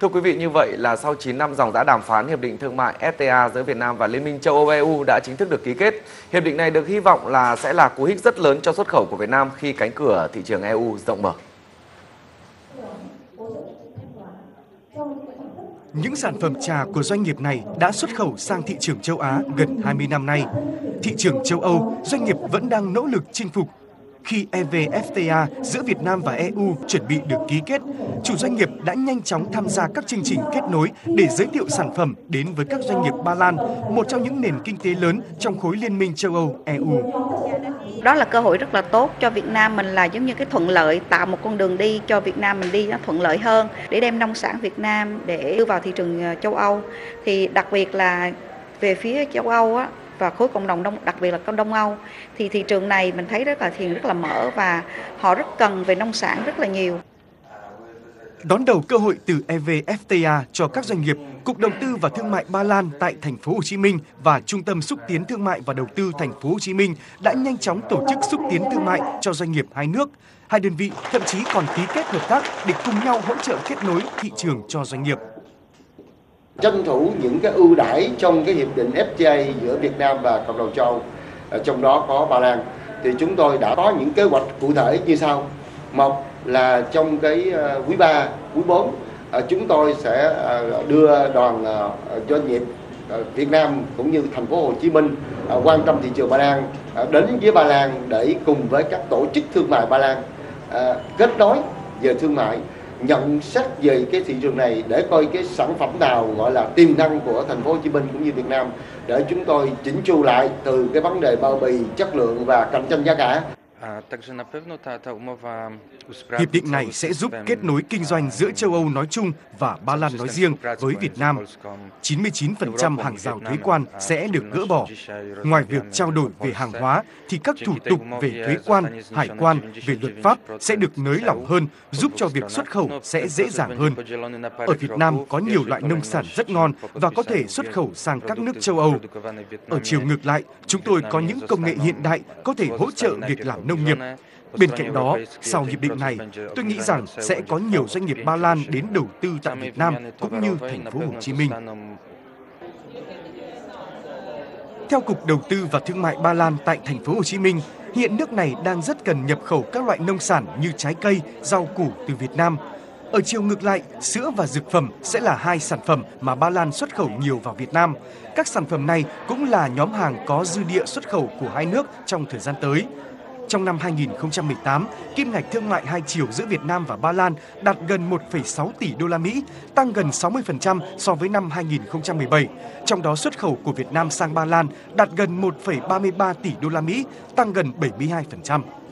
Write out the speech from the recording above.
Thưa quý vị, như vậy là sau 9 năm dòng dã đàm phán, Hiệp định Thương mại FTA giữa Việt Nam và Liên minh châu Âu EU đã chính thức được ký kết. Hiệp định này được hy vọng là sẽ là cú hích rất lớn cho xuất khẩu của Việt Nam khi cánh cửa thị trường EU rộng mở. Những sản phẩm trà của doanh nghiệp này đã xuất khẩu sang thị trường châu Á gần 20 năm nay. Thị trường châu Âu, doanh nghiệp vẫn đang nỗ lực chinh phục. Khi EVFTA giữa Việt Nam và EU chuẩn bị được ký kết, chủ doanh nghiệp đã nhanh chóng tham gia các chương trình kết nối để giới thiệu sản phẩm đến với các doanh nghiệp Ba Lan, một trong những nền kinh tế lớn trong khối Liên minh châu Âu EU. Đó là cơ hội rất là tốt cho Việt Nam mình, là giống như cái thuận lợi, tạo một con đường đi cho Việt Nam mình đi nó thuận lợi hơn để đem nông sản Việt Nam để đưa vào thị trường châu Âu. Thì đặc biệt là về phía châu Âu á, và khối cộng đồng đặc biệt là Đông Âu, thì thị trường này mình thấy rất là mở và họ rất cần về nông sản rất là nhiều. Đón đầu cơ hội từ EVFTA cho các doanh nghiệp, Cục Đầu tư và Thương mại Ba Lan tại Thành phố Hồ Chí Minh và Trung tâm xúc tiến thương mại và đầu tư Thành phố Hồ Chí Minh đã nhanh chóng tổ chức xúc tiến thương mại cho doanh nghiệp hai nước. Hai đơn vị thậm chí còn ký kết hợp tác để cùng nhau hỗ trợ kết nối thị trường cho doanh nghiệp. Tranh thủ những cái ưu đãi trong cái hiệp định FTA giữa Việt Nam và cộng đồng châu Âu, trong đó có Ba Lan, thì chúng tôi đã có những kế hoạch cụ thể như sau. Một là trong cái quý 3, quý 4, chúng tôi sẽ đưa đoàn doanh nghiệp Việt Nam cũng như Thành phố Hồ Chí Minh quan tâm thị trường Ba Lan đến với Ba Lan để cùng với các tổ chức thương mại Ba Lan kết nối về thương mại, nhận xét về cái thị trường này để coi cái sản phẩm nào gọi là tiềm năng của Thành phố Hồ Chí Minh cũng như Việt Nam để chúng tôi chỉnh chu lại từ cái vấn đề bao bì, chất lượng và cạnh tranh giá cả. Hiệp định này sẽ giúp kết nối kinh doanh giữa châu Âu nói chung và Ba Lan nói riêng với Việt Nam. 99% hàng rào thuế quan sẽ được gỡ bỏ. Ngoài việc trao đổi về hàng hóa, thì các thủ tục về thuế quan, hải quan, về luật pháp sẽ được nới lỏng hơn, giúp cho việc xuất khẩu sẽ dễ dàng hơn. Ở Việt Nam có nhiều loại nông sản rất ngon và có thể xuất khẩu sang các nước châu Âu. Ở chiều ngược lại, chúng tôi có những công nghệ hiện đại có thể hỗ trợ việc làm nông nghiệp. Bên cạnh đó, sau hiệp định này, tôi nghĩ rằng sẽ có nhiều doanh nghiệp Ba Lan đến đầu tư tại Việt Nam cũng như Thành phố Hồ Chí Minh. Theo Cục Đầu tư và Thương mại Ba Lan tại Thành phố Hồ Chí Minh, hiện nước này đang rất cần nhập khẩu các loại nông sản như trái cây, rau củ từ Việt Nam. Ở chiều ngược lại, sữa và dược phẩm sẽ là hai sản phẩm mà Ba Lan xuất khẩu nhiều vào Việt Nam. Các sản phẩm này cũng là nhóm hàng có dư địa xuất khẩu của hai nước trong thời gian tới. Trong năm 2018, kim ngạch thương mại hai chiều giữa Việt Nam và Ba Lan đạt gần 1,6 tỷ đô la Mỹ, tăng gần 60% so với năm 2017. Trong đó xuất khẩu của Việt Nam sang Ba Lan đạt gần 1,33 tỷ đô la Mỹ, tăng gần 72%.